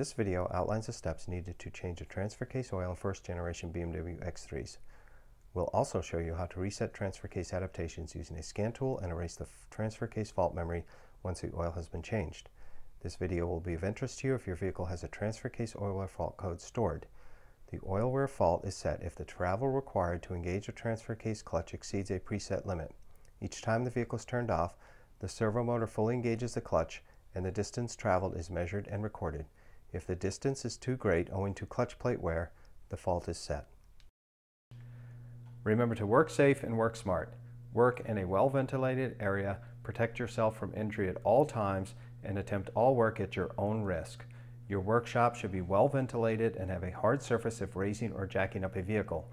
This video outlines the steps needed to change a transfer case oil in first generation BMW X3s. We'll also show you how to reset transfer case adaptations using a scan tool and erase the transfer case fault memory once the oil has been changed. This video will be of interest to you if your vehicle has a transfer case oil wear fault code stored. The oil wear fault is set if the travel required to engage a transfer case clutch exceeds a preset limit. Each time the vehicle is turned off, the servo motor fully engages the clutch and the distance traveled is measured and recorded. If the distance is too great owing to clutch plate wear, the fault is set. Remember to work safe and work smart. Work in a well-ventilated area, protect yourself from injury at all times, and attempt all work at your own risk. Your workshop should be well-ventilated and have a hard surface if raising or jacking up a vehicle.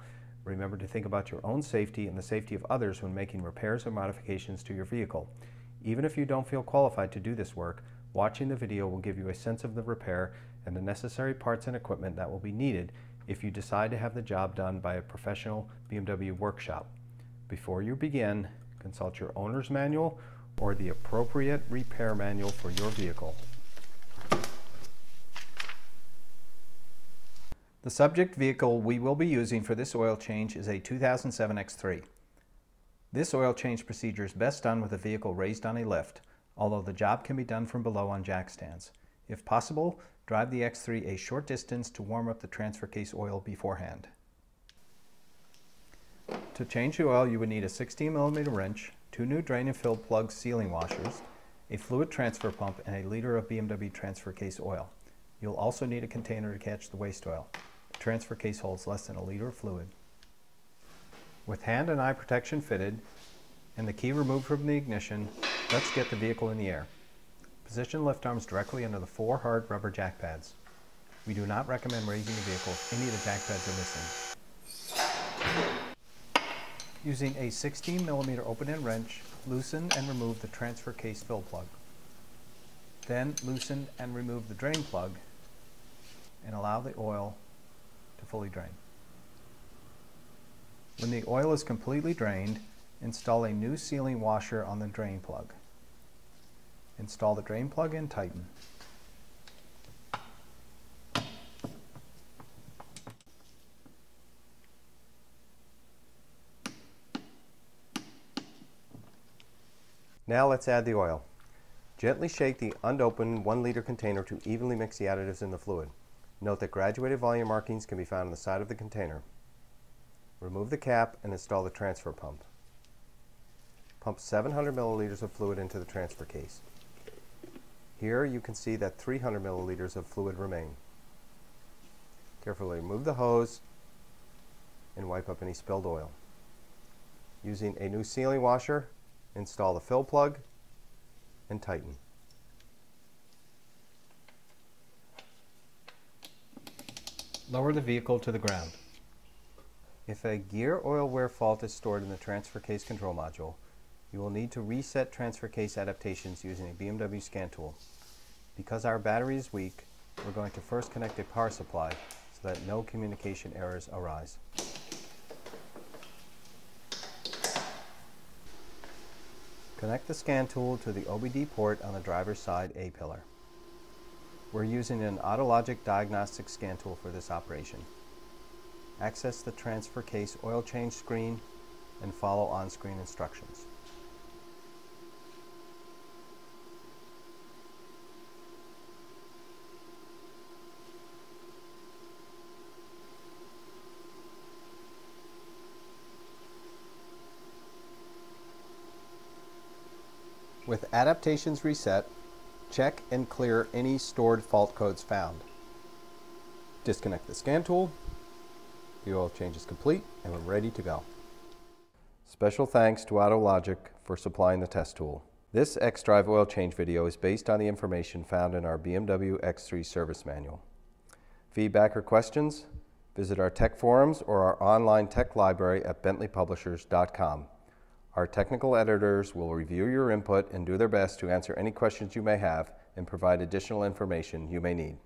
Remember to think about your own safety and the safety of others when making repairs or modifications to your vehicle. Even if you don't feel qualified to do this work, watching the video will give you a sense of the repair and the necessary parts and equipment that will be needed if you decide to have the job done by a professional BMW workshop. Before you begin, consult your owner's manual or the appropriate repair manual for your vehicle. The subject vehicle we will be using for this oil change is a 2007 X3. This oil change procedure is best done with a vehicle raised on a lift, although the job can be done from below on jack stands. If possible, drive the X3 a short distance to warm up the transfer case oil beforehand. To change the oil, you would need a 16mm wrench, two new drain and fill plug sealing washers, a fluid transfer pump, and a liter of BMW transfer case oil. You'll also need a container to catch the waste oil. The transfer case holds less than a liter of fluid. With hand and eye protection fitted and the key removed from the ignition, let's get the vehicle in the air. Position lift arms directly under the four hard rubber jack pads. We do not recommend raising the vehicle if any of the jack pads are missing. Using a 16mm open-end wrench, loosen and remove the transfer case fill plug. Then loosen and remove the drain plug and allow the oil to fully drain. When the oil is completely drained, install a new sealing washer on the drain plug. Install the drain plug and tighten. Now let's add the oil. Gently shake the unopened 1-liter container to evenly mix the additives in the fluid. Note that graduated volume markings can be found on the side of the container. Remove the cap and install the transfer pump. Pump 700 milliliters of fluid into the transfer case. Here you can see that 300 milliliters of fluid remain. Carefully remove the hose and wipe up any spilled oil. Using a new sealing washer, install the fill plug and tighten. Lower the vehicle to the ground. If a gear oil wear fault is stored in the transfer case control module, you will need to reset transfer case adaptations using a BMW scan tool. Because our battery is weak, we're going to first connect a power supply so that no communication errors arise. Connect the scan tool to the OBD port on the driver's side A pillar. We're using an Autologic diagnostic scan tool for this operation. Access the transfer case oil change screen and follow on-screen instructions. With adaptations reset, check and clear any stored fault codes found. Disconnect the scan tool. The oil change is complete and we're ready to go. Special thanks to Autologic for supplying the test tool. This xDrive oil change video is based on the information found in our BMW X3 service manual. Feedback or questions? Visit our tech forums or our online tech library at BentleyPublishers.com. Our technical editors will review your input and do their best to answer any questions you may have and provide additional information you may need.